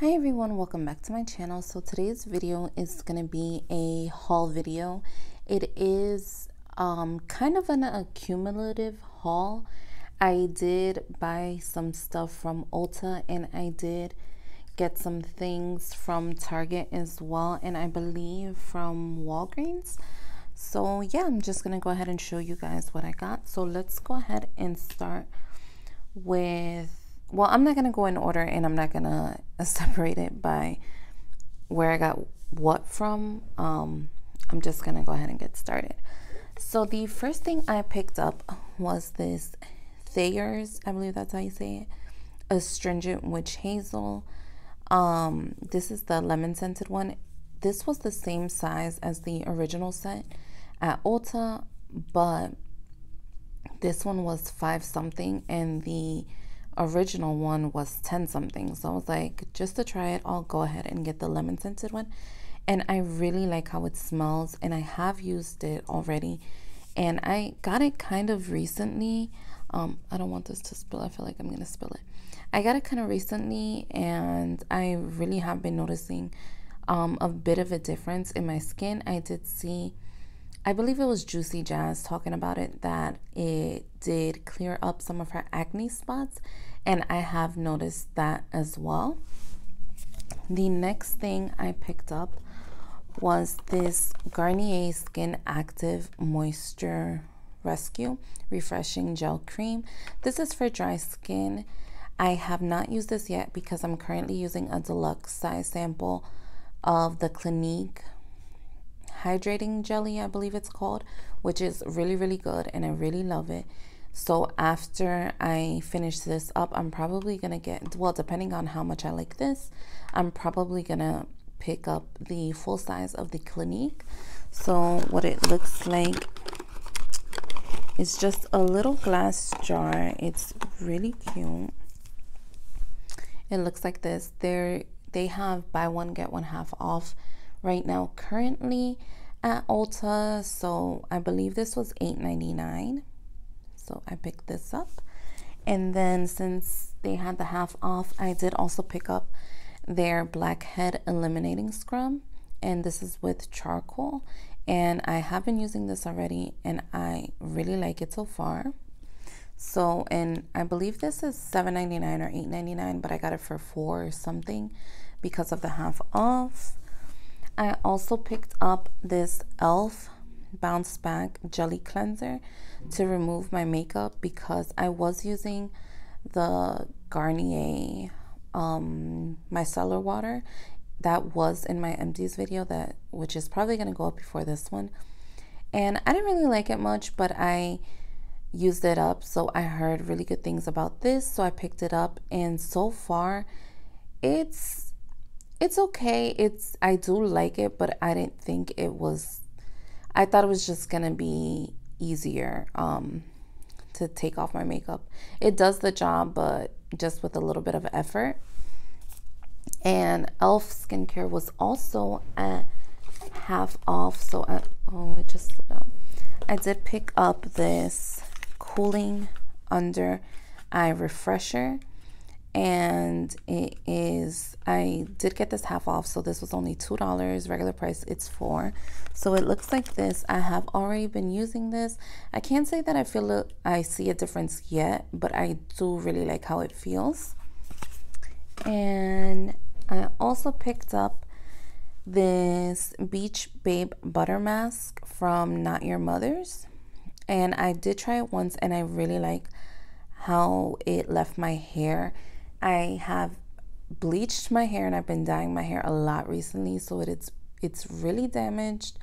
Hi everyone, welcome back to my channel. So today's video is gonna be a haul video. It is kind of an accumulative haul. I did buy some stuff from Ulta and I did get some things from Target as well, and I believe from Walgreens. So yeah, I'm just gonna go ahead and show you guys what I got. So let's go ahead and start with, well, I'm not going to go in order and I'm not going to separate it by where I got what from. I'm just going to go ahead and get started. So the first thing I picked up was this Thayer's, I believe that's how you say it, Astringent Witch Hazel. This is the lemon scented one. This was the same size as the original set at Ulta, but this one was 5 something and the original one was 10 something, so I was like, just to try it, I'll go ahead and get the lemon scented one. And I really like how it smells, and I have used it already, and I got it kind of recently. I don't want this to spill, I feel like I'm gonna spill it. I got it kind of recently and I really have been noticing a bit of a difference in my skin. I did see, I believe it was Juicy Jazz talking about it, that it did clear up some of her acne spots, and I have noticed that as well. The next thing I picked up was this Garnier Skin Active Moisture Rescue Refreshing Gel Cream. This is for dry skin. I have not used this yet because I'm currently using a deluxe size sample of the Clinique hydrating jelly, I believe it's called, which is really really good and I really love it. So after I finish this up, I'm probably gonna get, well, depending on how much I like this, I'm probably gonna pick up the full size of the Clinique. So what it looks like is just a little glass jar. It's really cute. It looks like this. They have buy one get one half off right now currently at Ulta, so I believe this was $8.99, so I picked this up. And then since they had the half off, I did also pick up their blackhead eliminating scrub, and this is with charcoal, and I have been using this already and I really like it so far. So, and I believe this is $7.99 or $8.99, but I got it for $4 something because of the half off. I also picked up this e.l.f. Bounce Back Jelly Cleanser to remove my makeup because I was using the Garnier micellar water that was in my empties video, that which is probably going to go up before this one, and I didn't really like it much, but I used it up, so I heard really good things about this, so I picked it up. And so far it's okay. I do like it, but I didn't think it was, I thought it was just gonna be easier to take off my makeup. It does the job, but just with a little bit of effort. And e.l.f. skincare was also at half off, so it just slipped out. I did pick up this cooling under eye refresher, and it is, I did get this half off, so this was only $2. Regular price it's $4. So it looks like this. I have already been using this. I can't say that I feel it, I see a difference yet, but I do really like how it feels. And I also picked up this Beach Babe butter mask from Not Your Mothers, and I did try it once and I really like how it left my hair. I have bleached my hair and I've been dyeing my hair a lot recently, so it's really damaged.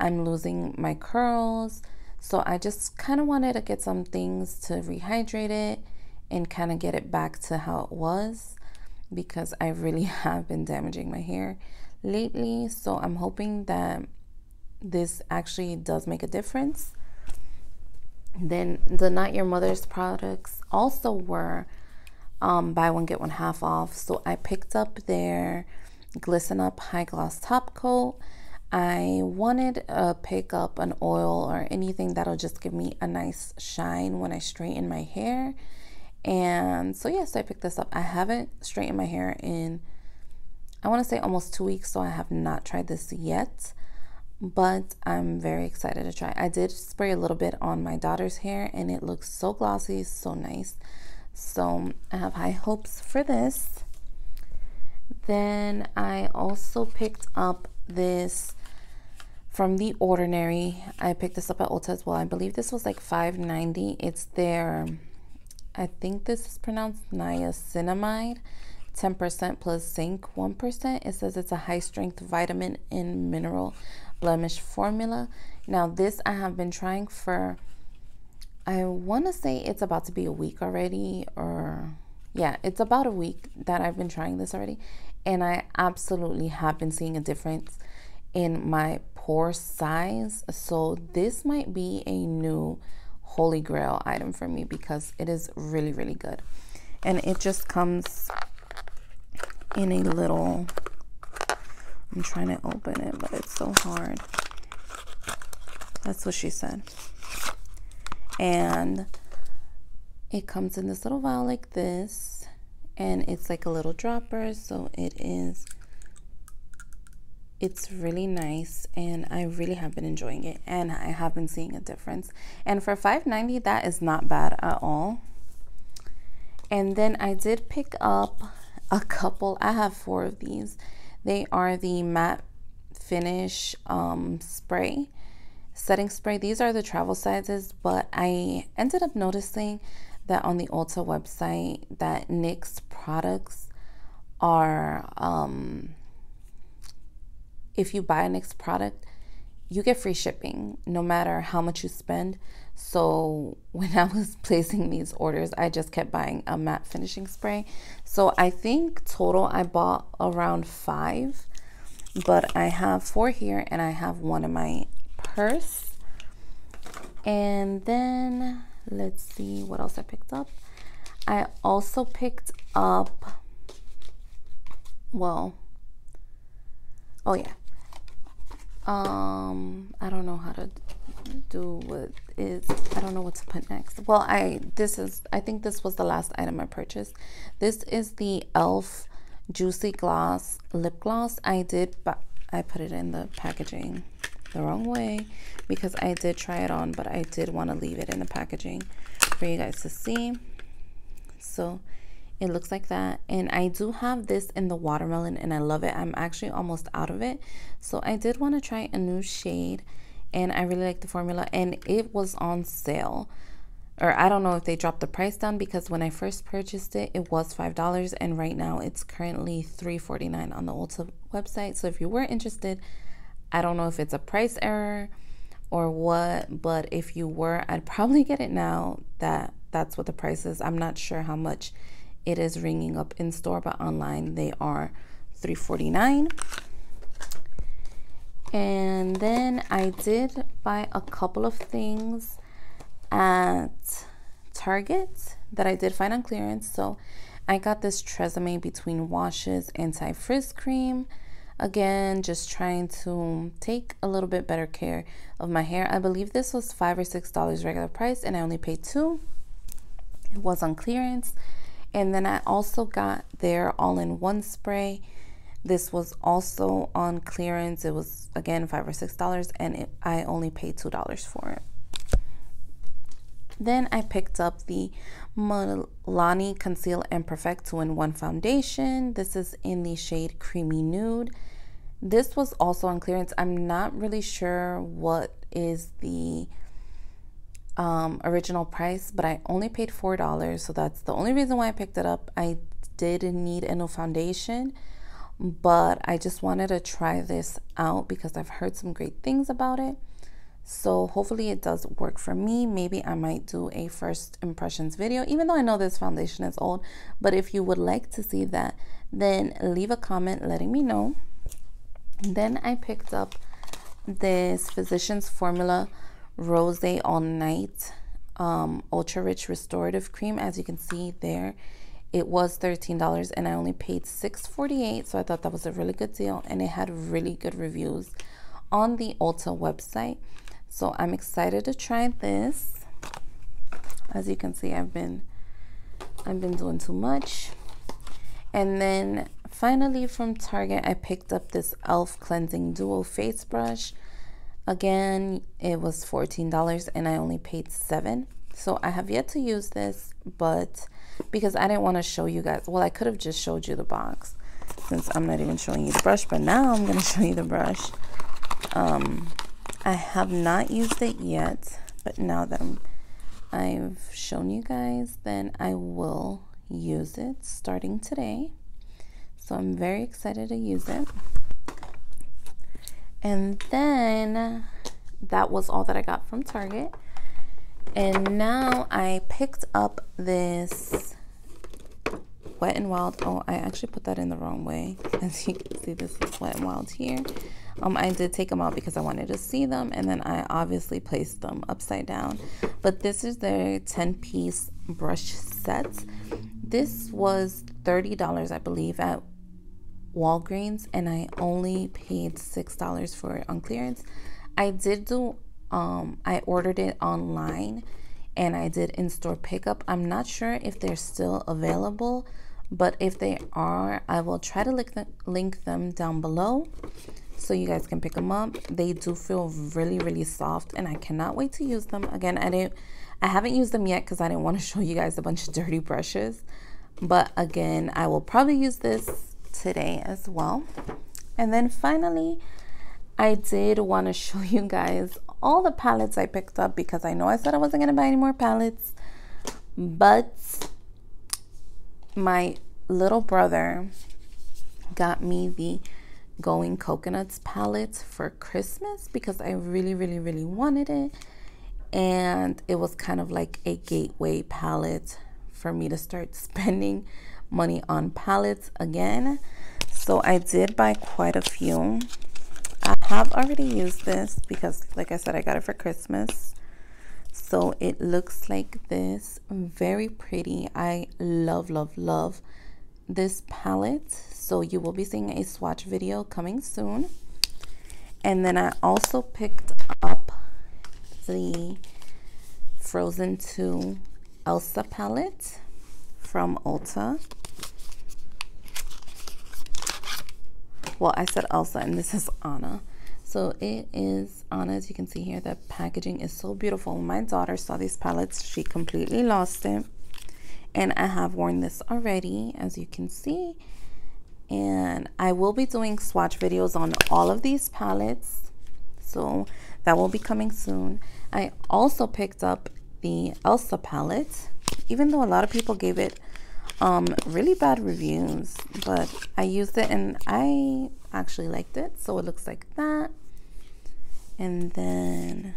I'm losing my curls, so I just kind of wanted to get some things to rehydrate it and kind of get it back to how it was, because I really have been damaging my hair lately. So I'm hoping that this actually does make a difference. Then the Not Your Mother's products also were buy one get one half off, so I picked up their Glisten Up High Gloss Top Coat. I wanted to pick up an oil or anything that'll just give me a nice shine when I straighten my hair, and so yes, I picked this up. I haven't straightened my hair in I want to say almost 2 weeks, so I have not tried this yet, but I'm very excited to try. I did spray a little bit on my daughter's hair and it looks so glossy, so nice. So I have high hopes for this. Then I also picked up this from The Ordinary. I picked this up at Ulta as well. I believe this was like $5.90. It's their, I think this is pronounced niacinamide, 10% plus zinc 1%. It says it's a high strength vitamin and mineral blemish formula. Now this I have been trying for, I want to say it's about to be a week already, or yeah, it's about a week that I've been trying this already, and I absolutely have been seeing a difference in my pore size. So this might be a new holy grail item for me because it is really, really good. And it just comes in a little, I'm trying to open it but it's so hard, that's what she said. And it comes in this little vial like this, and it's like a little dropper, so it is, it's really nice, and I really have been enjoying it, and I have been seeing a difference. And for $5.90, that is not bad at all. And then I did pick up a couple, I have 4 of these. They are the matte finish spray, setting spray. These are the travel sizes, but I ended up noticing that on the Ulta website that NYX products are, if you buy a NYX product, you get free shipping no matter how much you spend. So when I was placing these orders, I just kept buying a matte finishing spray. So I think total I bought around 5, but I have 4 here and I have 1 in my purse. And then let's see what else I picked up. I also picked up, well, oh yeah, I don't know how to do what is, I don't know what to put next. Well, I think this was the last item I purchased. This is the e.l.f. Juicy Gloss lip gloss. I put it in the packaging the wrong way because I did try it on, but I did want to leave it in the packaging for you guys to see. So it looks like that, and I do have this in the watermelon and I love it. I'm actually almost out of it, so I did want to try a new shade, and I really like the formula, and it was on sale, or I don't know if they dropped the price down, because when I first purchased it, it was $5, and right now it's currently $3.49 on the Ulta website. So if you were interested, I don't know if it's a price error or what, but if you were, I'd probably get it now that that's what the price is. I'm not sure how much it is ringing up in store, but online they are $3.49. And then I did buy a couple of things at Target that I did find on clearance. So I got this Tresemmé Between Washes Anti-Frizz Cream. Again, just trying to take a little bit better care of my hair. I believe this was $5 or $6 regular price, and I only paid $2. It was on clearance. And then I also got their all-in-one spray. This was also on clearance. It was, again, $5 or $6, and I only paid $2 for it. Then I picked up the Milani Conceal and Perfect 2-in-1 Foundation. This is in the shade Creamy Nude. This was also on clearance. I'm not really sure what is the original price, but I only paid $4, so that's the only reason why I picked it up. I did need a new foundation, but I just wanted to try this out because I've heard some great things about it. So hopefully it does work for me. Maybe I might do a first impressions video, even though I know this foundation is old, but if you would like to see that, then leave a comment letting me know. Then I picked up this Physicians Formula Rose All Night Ultra Rich Restorative Cream. As you can see there, it was $13 and I only paid $6.48, so I thought that was a really good deal, and it had really good reviews on the Ulta website. So I'm excited to try this. As you can see, I've been doing too much. And then Finally, from Target, I picked up this e.l.f. Cleansing Dual Face Brush. Again, it was $14 and I only paid $7. So I have yet to use this, but because I didn't want to show you guys, well, I could have just showed you the box since I'm not even showing you the brush, but now I'm going to show you the brush. I have not used it yet, but now that I've shown you guys, then I will use it starting today. So I'm very excited to use it. And then that was all that I got from Target. And now I picked up this Wet n Wild. Oh, I actually put that in the wrong way. As you can see, this is Wet n Wild here. I did take them out because I wanted to see them, and then I obviously placed them upside down. But this is their 10-piece brush set. This was $30, I believe, at Walgreens, and I only paid $6 for it on clearance. I did do I ordered it online and I did in-store pickup. I'm not sure if they're still available, but if they are, I will try to link them down below so you guys can pick them up. They do feel really, really soft, and I cannot wait to use them. Again, I haven't used them yet because I didn't want to show you guys a bunch of dirty brushes. But again, I will probably use this today as well. And then finally, I did want to show you guys all the palettes I picked up because I know I said I wasn't going to buy any more palettes, but my little brother got me the Going Coconuts palette for Christmas because I really, really, really wanted it, and it was kind of like a gateway palette for me to start spending money on palettes again. So I did buy quite a few. I have already used this because, like I said, I got it for Christmas. So it looks like this. Very pretty. I love, love, love this palette. So you will be seeing a swatch video coming soon. And then I also picked up the Frozen 2 Elsa palette from Ulta. Well, I said Elsa, and this is Anna. So it is Anna, as you can see here. The packaging is so beautiful. When my daughter saw these palettes, she completely lost it. And I have worn this already, as you can see. And I will be doing swatch videos on all of these palettes. So that will be coming soon. I also picked up the Elsa palette, even though a lot of people gave it really bad reviews, but I used it and I actually liked it. So it looks like that. And then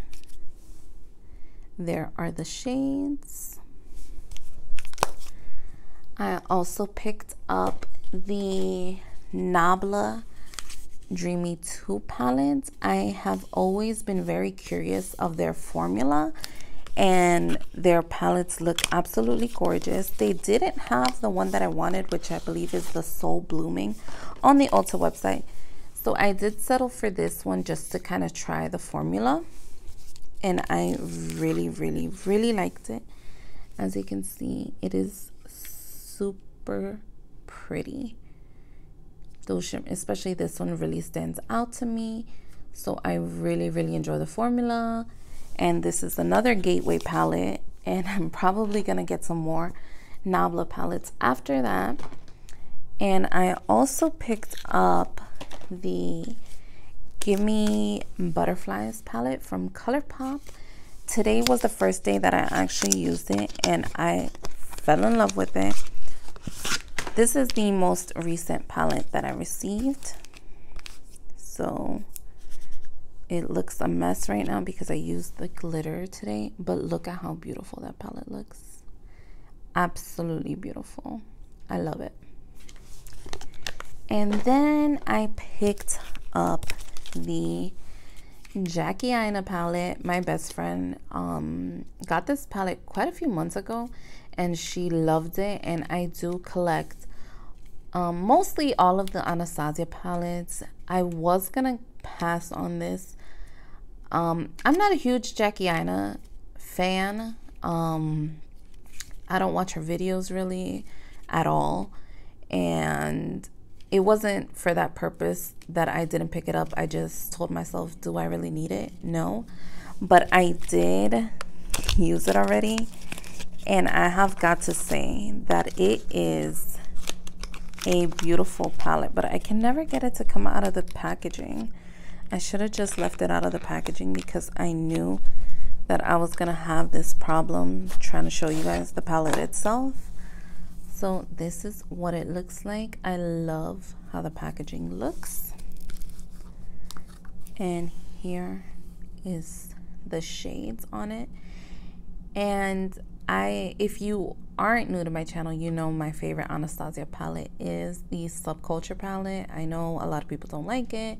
there are the shades. I also picked up the Nabla Dreamy 2 palette. I have always been very curious of their formula, and their palettes look absolutely gorgeous. They didn't have the one that I wanted, which I believe is the Soul Blooming, on the Ulta website, so I did settle for this one just to kind of try the formula, and I really, really, really liked it. As you can see, it is super pretty. Those shimmers, especially this one, really stands out to me, so I really, really enjoy the formula. And this is another gateway palette, and I'm probably going to get some more Nabla palettes after that. And I also picked up the Gimme Butterflies palette from ColourPop. Today was the first day that I actually used it, and I fell in love with it. This is the most recent palette that I received. So it looks a mess right now because I used the glitter today, but look at how beautiful that palette looks. Absolutely beautiful. I love it. And then I picked up the Jackie Aina palette. My best friend got this palette quite a few months ago, and she loved it. And I do collect mostly all of the Anastasia palettes. I was gonna pass on this. I'm not a huge Jackie Aina fan. I don't watch her videos really at all, and it wasn't for that purpose that I didn't pick it up. I just told myself, do I really need it? No. But I did use it already, and I have got to say that it is a beautiful palette, but I can never get it to come out of the packaging. I should have just left it out of the packaging because I knew that I was gonna have this problem trying to show you guys the palette itself. So this is what it looks like. I love how the packaging looks, and here is the shades on it. And if you aren't new to my channel, you know my favorite Anastasia palette is the Subculture palette. I know a lot of people don't like it,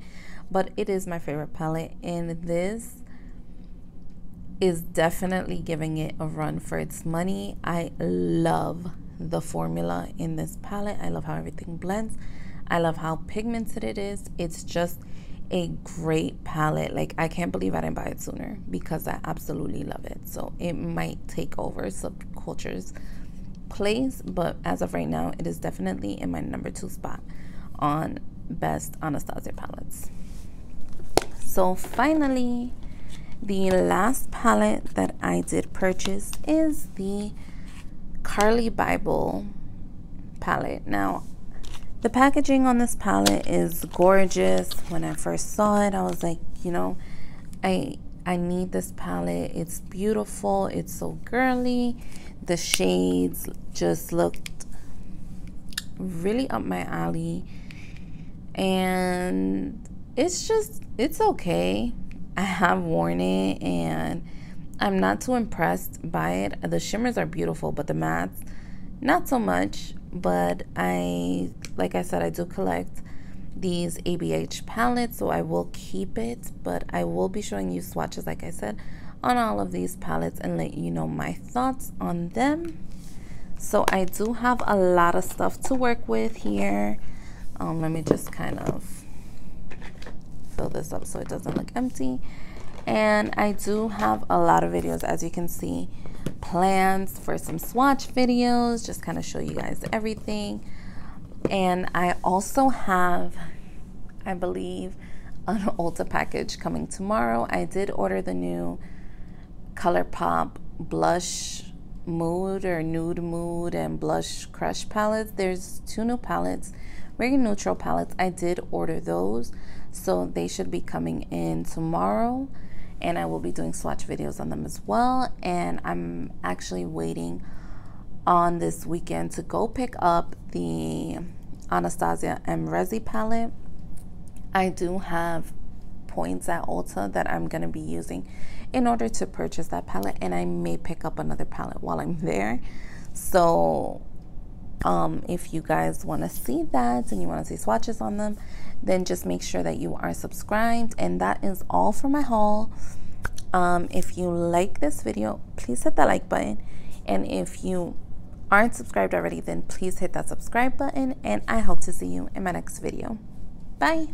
but it is my favorite palette, and this is definitely giving it a run for its money. I love the formula in this palette. I love how everything blends. I love how pigmented it is. It's just a great palette. Like, I can't believe I didn't buy it sooner because I absolutely love it. So it might take over Subculture's place, but as of right now, it is definitely in my number 2 spot on best Anastasia palettes. So finally, the last palette that I did purchase is the Carli Bybel palette. Now, the packaging on this palette is gorgeous. When I first saw it, I was like, you know, I need this palette. It's beautiful. It's so girly. The shades just looked really up my alley. And it's just, it's okay. I have worn it and I'm not too impressed by it. The shimmers are beautiful, but the mattes, not so much. But like I said, I do collect these ABH palettes, so I will keep it, but I will be showing you swatches, like I said, on all of these palettes and let you know my thoughts on them. So I do have a lot of stuff to work with here. Let me just kind of fill this up so it doesn't look empty. And I do have a lot of videos, as you can see, plans for some swatch videos, just kind of show you guys everything. And I also have, I believe, an Ulta package coming tomorrow. I did order the new ColourPop Blush Mood or Nude Mood and Blush Crush palettes. There's 2 new palettes, very neutral palettes. I did order those, so they should be coming in tomorrow. And I will be doing swatch videos on them as well. And I'm actually waiting on this weekend to go pick up the Anastasia M. Resi palette. I do have points at Ulta that I'm gonna be using in order to purchase that palette, and I may pick up another palette while I'm there. So if you guys wanna see that and you wanna see swatches on them, then just make sure that you are subscribed. And that is all for my haul. If you like this video, please hit the like button, and if you aren't subscribed already, then please hit that subscribe button, and I hope to see you in my next video. Bye.